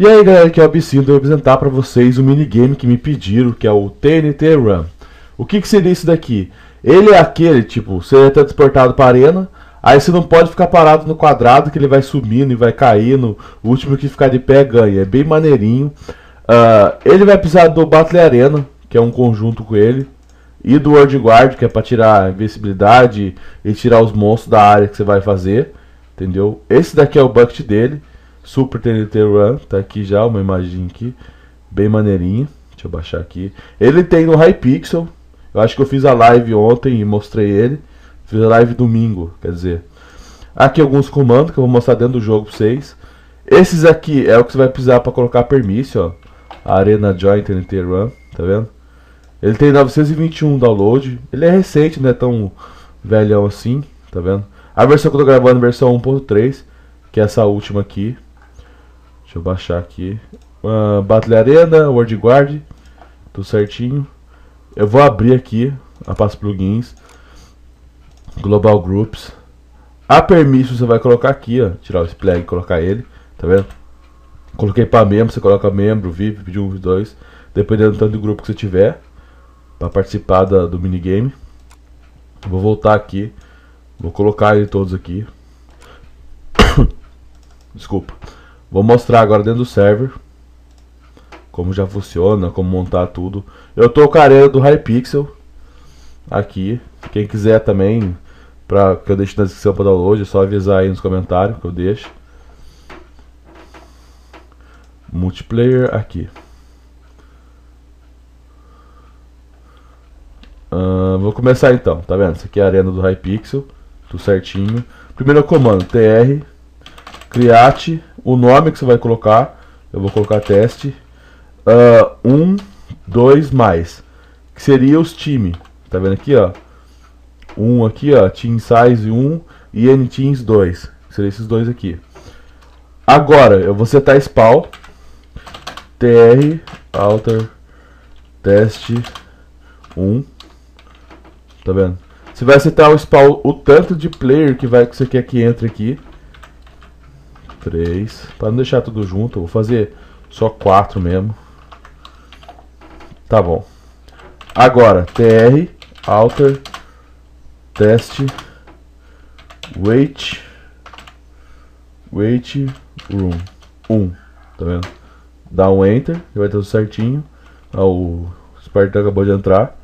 E aí galera, aqui é o Absinto, eu vou apresentar para vocês o minigame que me pediram, que é o TNT Run. O que seria isso daqui? Ele é aquele, tipo, você é transportado para a arena, aí você não pode ficar parado no quadrado que ele vai subindo e vai caindo, o último que ficar de pé ganha, é bem maneirinho. Ele vai precisar do Battle Arena, que é um conjunto com ele, e do World Guard, que é para tirar a invencibilidade e tirar os monstros da área que você vai fazer, entendeu? Esse daqui é o bucket dele. Super TNT Run, tá aqui já uma imagem aqui, bem maneirinha, deixa eu baixar aqui. Ele tem no Hypixel, eu acho que eu fiz a live ontem e mostrei ele, fiz a live domingo, quer dizer. Aqui alguns comandos que eu vou mostrar dentro do jogo pra vocês. Esses aqui é o que você vai precisar pra colocar permissão, ó, a Arena Join TNT Run, tá vendo? Ele tem 921 download, ele é recente, não é tão velhão assim, tá vendo? A versão que eu tô gravando é versão 1.3, que é essa última aqui. Deixa eu baixar aqui, Battle Arena, World Guard, tudo certinho. Eu vou abrir aqui, a pasta plugins, Global Groups. A permissão você vai colocar aqui, ó, tirar o flag e colocar ele, tá vendo? Coloquei para membro, você coloca membro, VIP, pediu 1, 2, dependendo do tanto de grupo que você tiver, para participar do minigame. Vou voltar aqui, vou colocar ele todos aqui. Desculpa. Vou mostrar agora dentro do server como já funciona, como montar tudo. Eu tô com a arena do Hypixel aqui. Quem quiser também, que eu deixo na descrição para download, é só avisar aí nos comentários que eu deixo. Multiplayer aqui. Vou começar então, tá vendo? Essa aqui é a arena do Hypixel, tudo certinho. Primeiro comando, TR. Criate o nome que você vai colocar. Eu vou colocar teste 1, 2 mais, que seria os times. Tá vendo aqui, ó, um aqui, ó, Team Size 1 e NTeams 2, que seria esses dois aqui. Agora eu vou setar spawn tr alter teste 1. Tá vendo? Você vai setar o spawn, o tanto de player que você quer que entre aqui. 3, para não deixar tudo junto, eu vou fazer só 4 mesmo. Tá bom. Agora, tr alter test wait room 1, tá vendo? Dá um enter e vai estar tudo certinho. O Spartan acabou de entrar.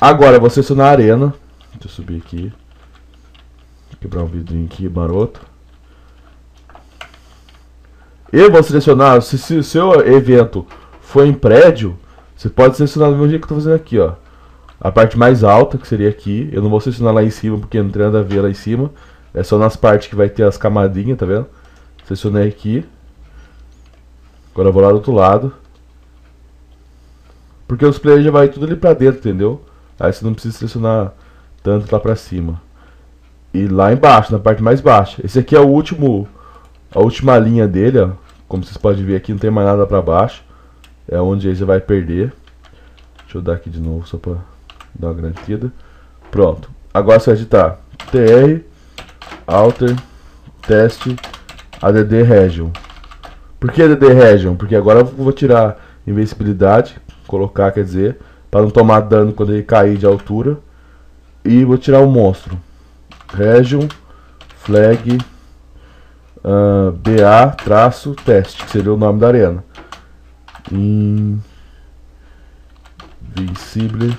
Agora eu vou selecionar a arena. Deixa eu subir aqui. Quebrar um vidrinho aqui, maroto. Eu vou selecionar, se o seu evento for em prédio, você pode selecionar do mesmo jeito que eu estou fazendo aqui, ó. A parte mais alta, que seria aqui. Eu não vou selecionar lá em cima, porque não tem nada a ver lá em cima. É só nas partes que vai ter as camadinhas, tá vendo? Selecionei aqui. Agora eu vou lá do outro lado. Porque os players já vai tudo ali pra dentro, entendeu? Aí você não precisa selecionar tanto lá pra cima. E lá embaixo, na parte mais baixa. Esse aqui é o último... A última linha dele, ó, como vocês podem ver aqui, não tem mais nada para baixo. É onde ele já vai perder. Deixa eu dar aqui de novo, só para dar uma garantida. Pronto. Agora você vai digitar tr alter test add region. Por que add region? Porque agora eu vou tirar invencibilidade, colocar, quer dizer, para não tomar dano quando ele cair de altura. E vou tirar o monstro. Region flag BA-teste, que seria o nome da arena. Invincible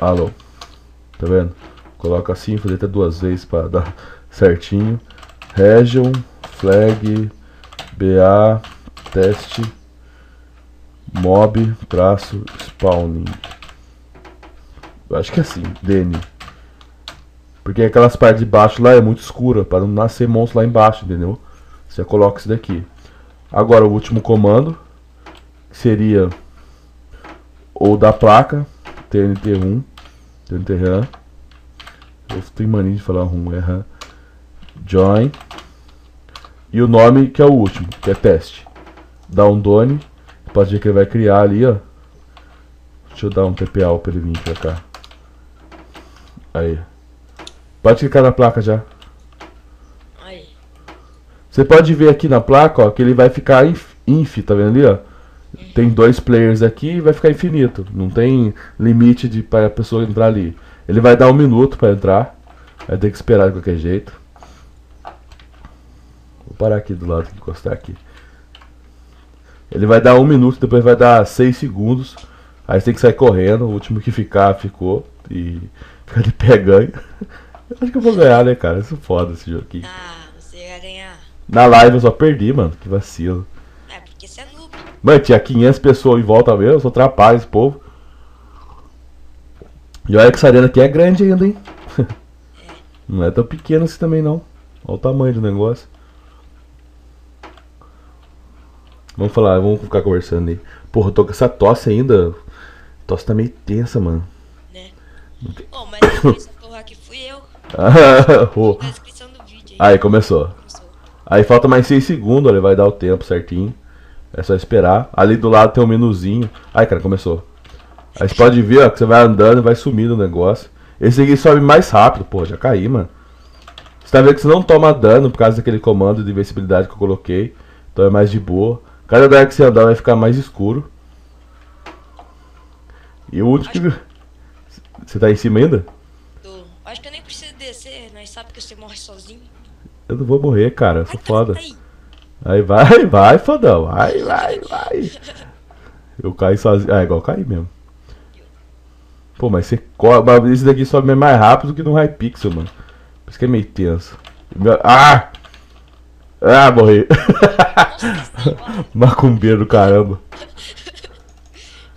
Allo. Tá vendo? Coloca assim, fazer até duas vezes para dar certinho. Region flag BA-teste mob-spawning. Eu acho que é assim, DN. Porque aquelas partes de baixo lá é muito escura, para não nascer monstro lá embaixo, entendeu? Você coloca isso daqui. Agora o último comando, que seria ou da placa, TNT1, TNT Run. Eu tenho mania de falar RUM, é Run. Join. E o nome que é o último, que é teste. Dá um done, pode ver que ele vai criar ali, ó. Deixa eu dar um TPA para ele vir pra cá. Aí. Pode clicar na placa já. Aí. Você pode ver aqui na placa, ó, que ele vai ficar infinito, tá vendo ali, ó? Tem dois players aqui e vai ficar infinito. Não tem limite de para a pessoa entrar ali. Ele vai dar um minuto para entrar. Vai ter que esperar de qualquer jeito. Vou parar aqui do lado, encostar aqui. Ele vai dar um minuto, depois vai dar 6 segundos. Aí você tem que sair correndo. O último que ficar, ficou. E fica de pé, ganha. Eu acho que eu vou ganhar, né, cara? Isso é foda esse jogo aqui. Ah, você vai ganhar. Na live eu só perdi, mano. Que vacilo. É, porque você é noob. Mano, tinha 500 pessoas em volta mesmo. Eu sou atrapalho esse povo. E olha que essa arena aqui é grande ainda, hein? É. Não é tão pequena assim também, não. Olha o tamanho do negócio. Vamos falar, vamos ficar conversando aí. Porra, eu tô com essa tosse ainda. A tosse tá meio tensa, mano. Né? Ô, mas essa porra aqui fui eu. Ah, oh. Na descrição do vídeo aí. Aí começou. Aí falta mais 6 segundos, ele vai dar o tempo certinho. É só esperar. Ali do lado tem um menuzinho. Aí, cara, começou. Aí você pode ver, ó, que você vai andando e vai sumindo o negócio. Esse aqui sobe mais rápido. Pô, já caí, mano. Você tá vendo que você não toma dano por causa daquele comando de invencibilidade que eu coloquei. Então é mais de boa. Cada lugar que você andar vai ficar mais escuro. E o último que... Você tá em cima ainda? Tô. Acho que eu nem preciso descer, nós sabemos que você morre sozinho. Eu não vou morrer, cara. Eu sou foda. Aí vai, fodão. Vai. Eu caí sozinho. Ah, é igual eu caí mesmo. Pô, mas você corre. Mas esse daqui sobe mais rápido que no Hypixel, mano. Por isso que é meio tenso. Ah! Ah, morri. Macumbeiro do caramba.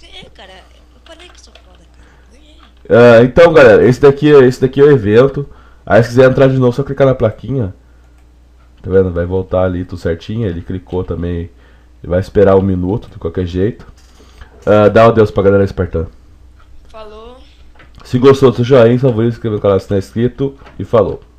É, cara, eu falei que sou foda, cara. Então, galera, esse daqui é o evento. Aí se quiser entrar de novo, só clicar na plaquinha. Tá vendo? Vai voltar ali tudo certinho. Ele clicou também. Ele vai esperar um minuto de qualquer jeito. Dá um adeus pra galera Spartan. Falou. Se gostou, seu joinha, favorito, inscreva no canal se não é inscrito. E falou.